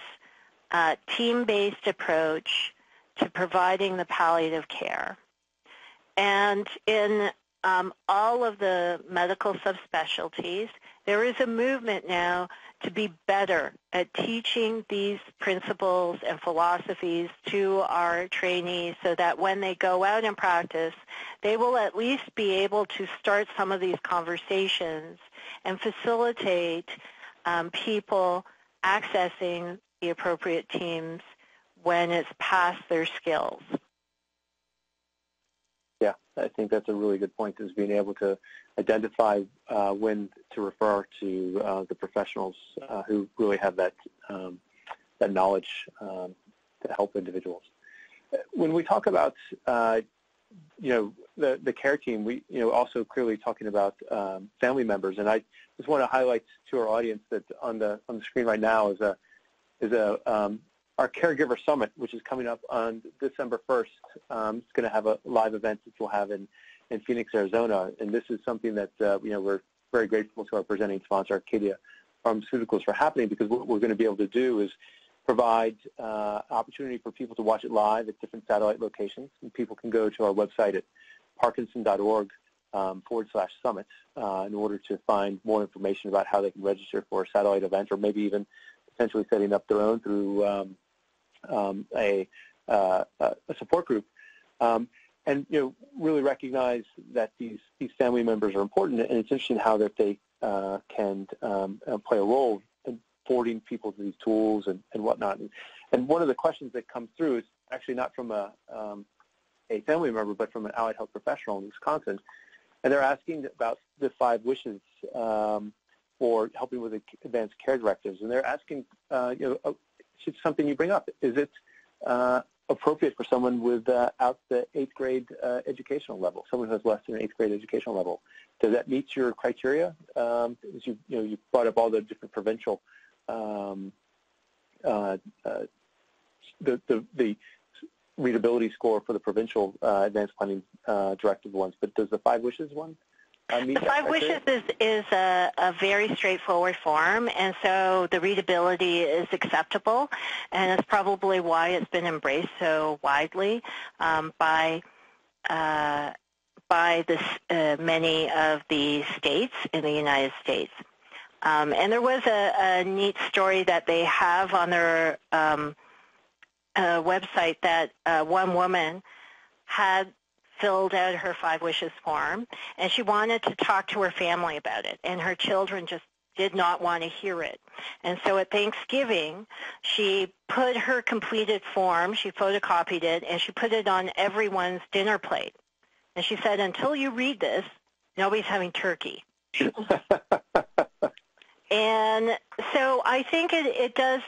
uh, team-based approach to providing the palliative care. And in um, all of the medical subspecialties, there is a movement now to be better at teaching these principles and philosophies to our trainees so that when they go out and practice, they will at least be able to start some of these conversations and facilitate um, people accessing the appropriate teams when it's past their skills. Yeah, I think that's a really good point, is being able to identify uh, when to refer to uh, the professionals uh, who really have that, um, that knowledge um, to help individuals. When we talk about, uh, you know, the, the care team, we, you know, also clearly talking about um, family members. And I just want to highlight to our audience that on the, on the screen right now is a, is a, um, our Caregiver Summit, which is coming up on December first. Um, it's going to have a live event that we'll have in, in Phoenix, Arizona. And this is something that, uh, you know, we're very grateful to our presenting sponsor, Acadia Pharmaceuticals, for happening, because what we're going to be able to do is provide uh, opportunity for people to watch it live at different satellite locations. And people can go to our website at parkinson dot org um, forward slash summit uh, in order to find more information about how they can register for a satellite event, or maybe even potentially setting up their own through um, Um, a, uh, a support group, um, and you know, really recognize that these these family members are important, and it's interesting how that they uh, can um, play a role in forwarding people to these tools and, and whatnot. And, and one of the questions that comes through is actually not from a um, a family member, but from an allied health professional in Wisconsin, and they're asking about the Five Wishes um, for helping with advanced care directives, and they're asking uh, you know. A, It's something you bring up. Is it uh, appropriate for someone without uh, the eighth grade uh, educational level? Someone who has less than an eighth grade educational level. Does that meet your criteria? Um, as you, you know, you brought up all the different provincial, um, uh, uh, the, the the readability score for the provincial uh, advanced planning uh, directive ones. But does the Five Wishes one? Uh, the Five Wishes is, is a, a very straightforward form, and so the readability is acceptable, and that's probably why it's been embraced so widely um, by uh, by this, uh, many of the states in the United States. Um, and there was a, a neat story that they have on their um, uh, website that uh, one woman had filled out her Five Wishes form, and she wanted to talk to her family about it, and her children just did not want to hear it. And so at Thanksgiving, she put her completed form, she photocopied it, and she put it on everyone's dinner plate. And she said, until you read this, nobody's having turkey. And so I think it, it does,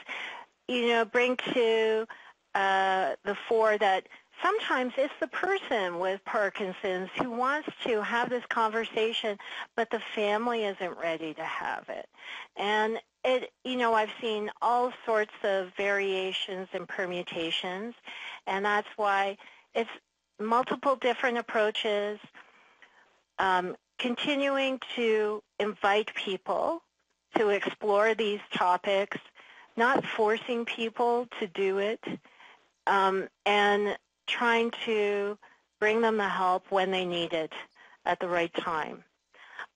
you know, bring to uh, the fore that sometimes it's the person with Parkinson's who wants to have this conversation, but the family isn't ready to have it. And, it, you know, I've seen all sorts of variations and permutations, and that's why it's multiple different approaches, um, continuing to invite people to explore these topics, not forcing people to do it, um, and trying to bring them the help when they need it at the right time.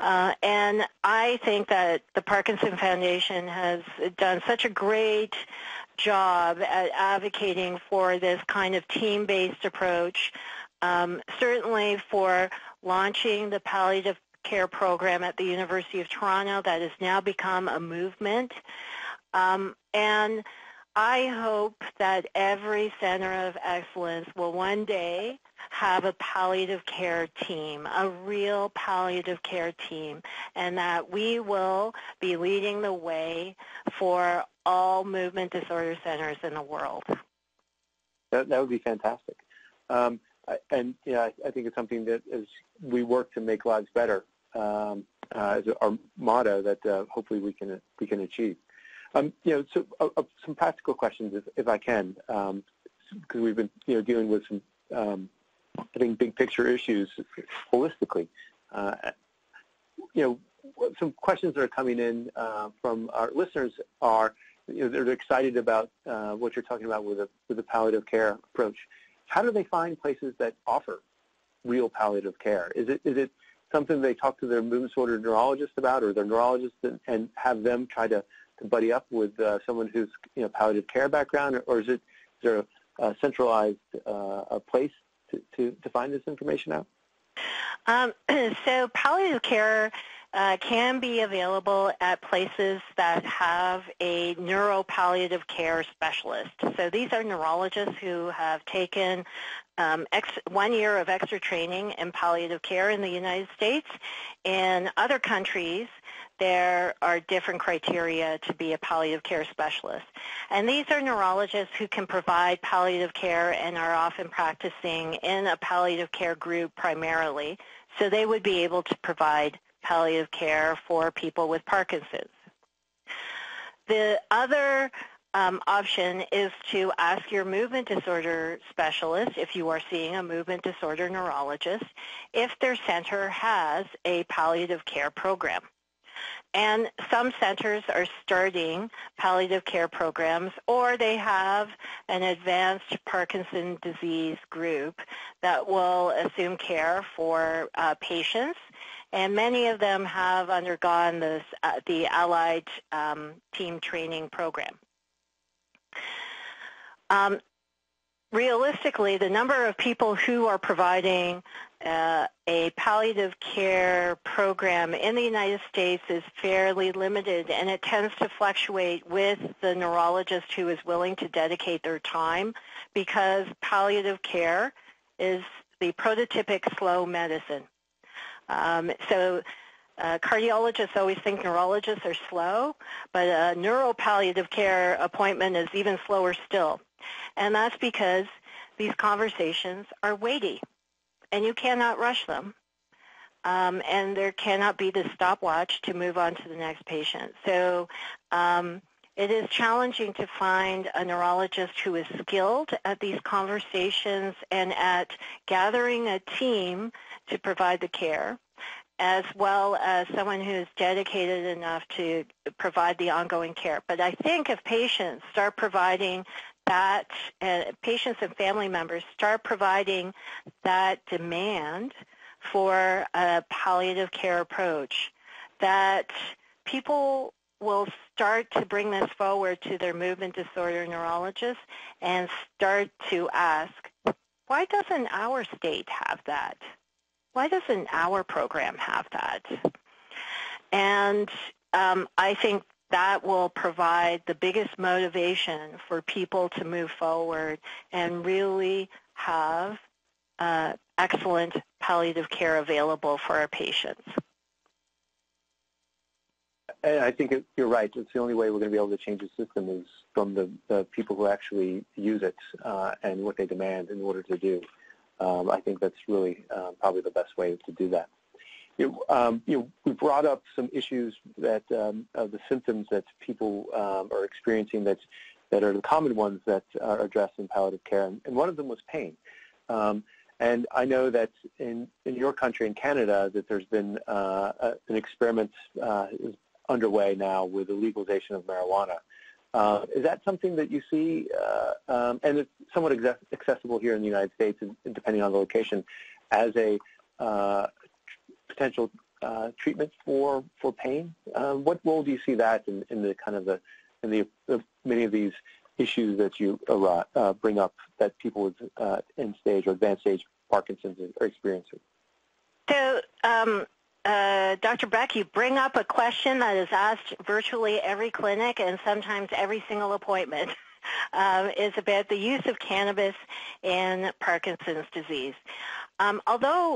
Uh, and I think that the Parkinson Foundation has done such a great job at advocating for this kind of team-based approach, um, certainly for launching the palliative care program at the University of Toronto that has now become a movement. Um, and I hope that every center of excellence will one day have a palliative care team, a real palliative care team, and that we will be leading the way for all movement disorder centers in the world. That, that would be fantastic. Um, I, and yeah, I, I think it's something that as we work to make lives better, um, uh, is our motto that uh, hopefully we can, we can achieve. Um, you know, so uh, uh, some practical questions, if, if I can, because um, we've been, you know, dealing with some, um, I think, big picture issues holistically. Uh, you know, some questions that are coming in uh, from our listeners are, you know, they're excited about uh, what you're talking about with a with the palliative care approach. How do they find places that offer real palliative care? Is it is it something they talk to their movement disorder neurologist about, or their neurologist, and, and have them try to to buddy up with uh, someone who's, you know, palliative care background, or, or is it, is there a, a centralized uh, a place to, to, to find this information out? Um, so palliative care uh, can be available at places that have a neuropalliative care specialist. So these are neurologists who have taken Um, ex one year of extra training in palliative care in the United States. In other countries, there are different criteria to be a palliative care specialist. And these are neurologists who can provide palliative care and are often practicing in a palliative care group primarily. So they would be able to provide palliative care for people with Parkinson's. The other Um, option is to ask your movement disorder specialist, if you are seeing a movement disorder neurologist, if their center has a palliative care program. And some centers are starting palliative care programs, or they have an advanced Parkinson's disease group that will assume care for uh, patients. And many of them have undergone this, uh, the allied um, team training program. Um, realistically, the number of people who are providing uh, a palliative care program in the United States is fairly limited, and it tends to fluctuate with the neurologist who is willing to dedicate their time, because palliative care is the prototypic slow medicine. Um, so Uh, cardiologists always think neurologists are slow, but a neuropalliative care appointment is even slower still. And that's because these conversations are weighty, and you cannot rush them. Um, and there cannot be the stopwatch to move on to the next patient. So um, it is challenging to find a neurologist who is skilled at these conversations and at gathering a team to provide the care, as well as someone who's dedicated enough to provide the ongoing care. But I think if patients start providing that, uh, patients and family members start providing that demand for a palliative care approach, that people will start to bring this forward to their movement disorder neurologists and start to ask, why doesn't our state have that? Why doesn't our program have that? And um, I think that will provide the biggest motivation for people to move forward and really have uh, excellent palliative care available for our patients. And I think it, you're right. It's the only way we're going to be able to change the system is from the, the people who actually use it uh, and what they demand in order to do. Um, I think that's really uh, probably the best way to do that. You, um, you, we brought up some issues that um, of the symptoms that people um, are experiencing that that are the common ones that are addressed in palliative care, and, and one of them was pain. Um, and I know that in in your country, in Canada, that there's been uh, a, an experiment uh, is underway now with the legalization of marijuana. Uh, is that something that you see, uh, um, and it's somewhat accessible here in the United States, depending on the location, as a uh, potential uh, treatment for for pain? Uh, what role do you see that in, in the kind of the in the uh, many of these issues that you uh, bring up that people with uh, end stage or advanced stage Parkinson's are experiencing? So. Um Uh, Doctor Beck, you bring up a question that is asked virtually every clinic and sometimes every single appointment um, is about the use of cannabis in Parkinson's disease. Um, although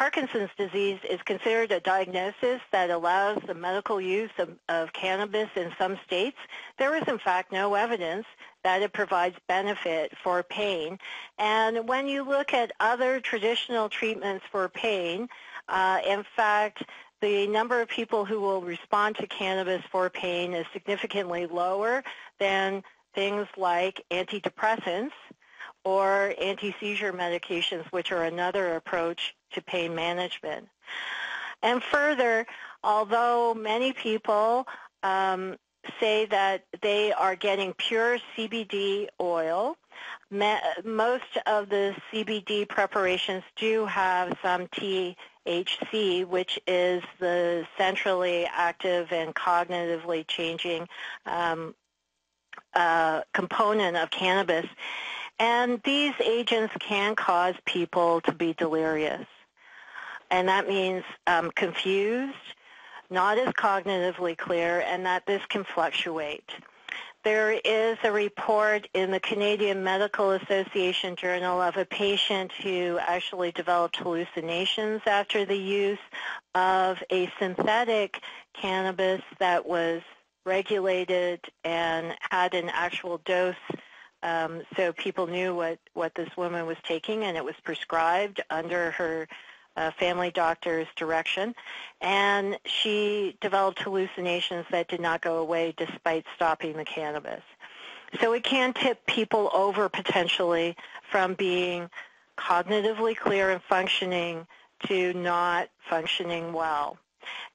Parkinson's disease is considered a diagnosis that allows the medical use of, of cannabis in some states, there is in fact no evidence that it provides benefit for pain. And when you look at other traditional treatments for pain, Uh, in fact, the number of people who will respond to cannabis for pain is significantly lower than things like antidepressants or anti-seizure medications, which are another approach to pain management. And further, although many people um, say that they are getting pure C B D oil, most of the C B D preparations do have some T H C, which is the centrally active and cognitively changing um, uh, component of cannabis. And these agents can cause people to be delirious. And that means um, confused, not as cognitively clear, and that this can fluctuate. There is a report in the Canadian Medical Association Journal of a patient who actually developed hallucinations after the use of a synthetic cannabis that was regulated and had an actual dose, um, so people knew what, what this woman was taking, and it was prescribed under her Uh, family doctor's direction, and she developed hallucinations that did not go away despite stopping the cannabis. So it can tip people over potentially from being cognitively clear and functioning to not functioning well.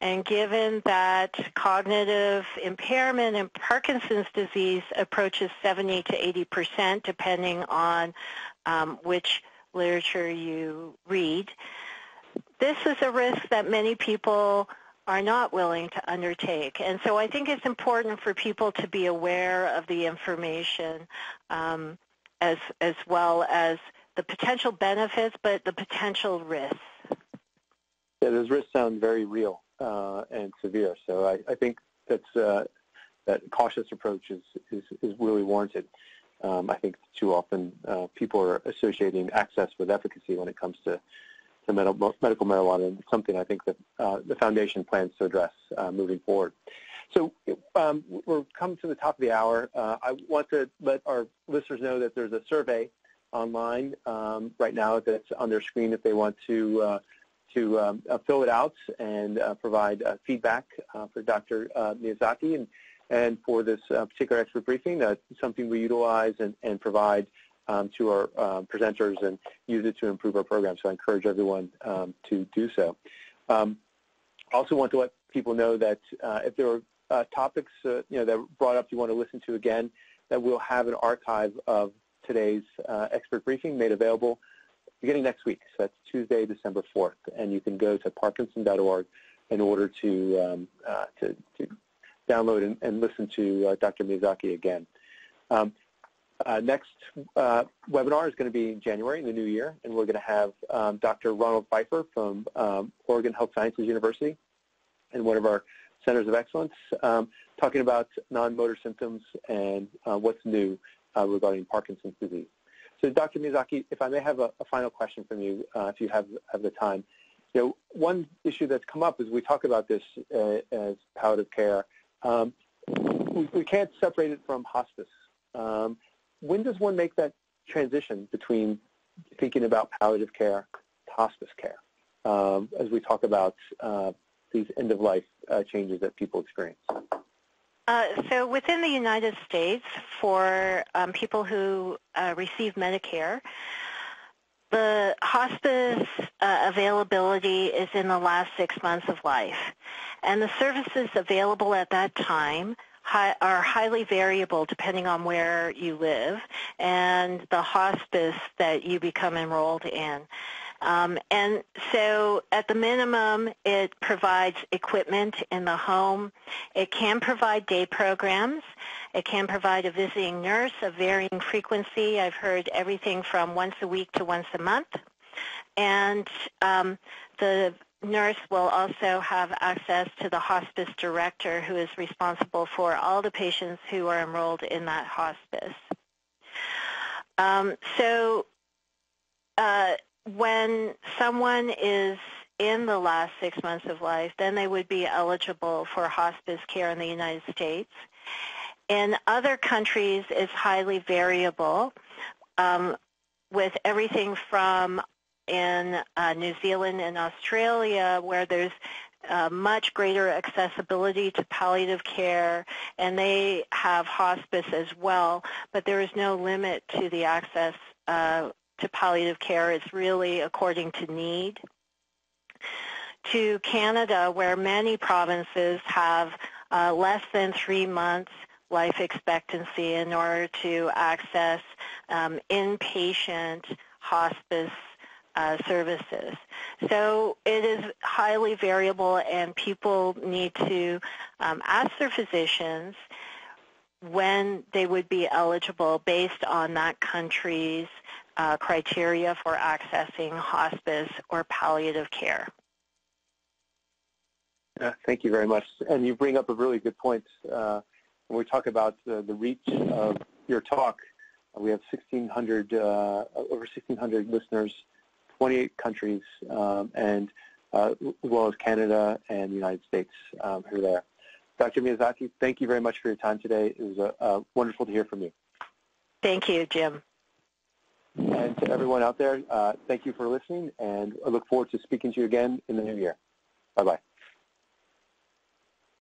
And given that cognitive impairment in Parkinson's disease approaches seventy to eighty percent depending on um, which literature you read, this is a risk that many people are not willing to undertake. And so I think it's important for people to be aware of the information um, as, as well as the potential benefits, but the potential risks. Yeah, those risks sound very real uh, and severe. So I, I think that's, uh, that cautious approach is, is, is really warranted. Um, I think too often uh, people are associating access with efficacy when it comes to to medical marijuana, and something I think that uh, the foundation plans to address uh, moving forward. So um, we're coming to the top of the hour. Uh, I want to let our listeners know that there's a survey online um, right now that's on their screen if they want to uh, to um, uh, fill it out and uh, provide uh, feedback uh, for Doctor Uh, Miyasaki and, and for this uh, particular expert briefing. That's something we utilize and, and provide Um, to our um, presenters and use it to improve our program. So I encourage everyone um, to do so. I um, also want to let people know that uh, if there are uh, topics uh, you know, that were brought up you want to listen to again, that we'll have an archive of today's uh, expert briefing made available beginning next week. So that's Tuesday, December fourth. And you can go to parkinson dot org in order to, um, uh, to, to download and, and listen to uh, Doctor Miyasaki again. Um, Uh, next uh, webinar is going to be in January in the new year, and we're going to have um, Doctor Ronald Pfeiffer from um, Oregon Health Sciences University and one of our Centers of Excellence um, talking about non-motor symptoms and uh, what's new uh, regarding Parkinson's disease. So Doctor Miyasaki, if I may have a, a final question from you, uh, if you have, have the time. You know, one issue that's come up is we talk about this uh, as palliative care. Um, we, we can't separate it from hospice. Um, When does one make that transition between thinking about palliative care to hospice care um, as we talk about uh, these end-of-life uh, changes that people experience? Uh, so within the United States, for um, people who uh, receive Medicare, the hospice uh, availability is in the last six months of life. And the services available at that time are highly variable depending on where you live and the hospice that you become enrolled in. Um, and so at the minimum, it provides equipment in the home. It can provide day programs. It can provide a visiting nurse of varying frequency. I've heard everything from once a week to once a month. And um, the nurse will also have access to the hospice director, who is responsible for all the patients who are enrolled in that hospice. Um, so uh, when someone is in the last six months of life, then they would be eligible for hospice care in the United States. In other countries, it's highly variable, um, with everything from in uh, New Zealand and Australia, where there's uh, much greater accessibility to palliative care, and they have hospice as well, but there is no limit to the access uh, to palliative care. It's really according to need. To Canada, where many provinces have uh, less than three months life expectancy in order to access um, inpatient hospice uh, services. So it is highly variable, and people need to um, ask their physicians when they would be eligible based on that country's uh, criteria for accessing hospice or palliative care. Uh, thank you very much. And you bring up a really good point. Uh, when we talk about uh, the reach of your talk, uh, we have sixteen hundred, uh, over sixteen hundred listeners, twenty-eight countries, um, and uh, as well as Canada and the United States um, who are there. Doctor Miyasaki, thank you very much for your time today. It was uh, uh, wonderful to hear from you. Thank you, Jim. And to everyone out there, uh, thank you for listening, and I look forward to speaking to you again in the new year. Bye-bye.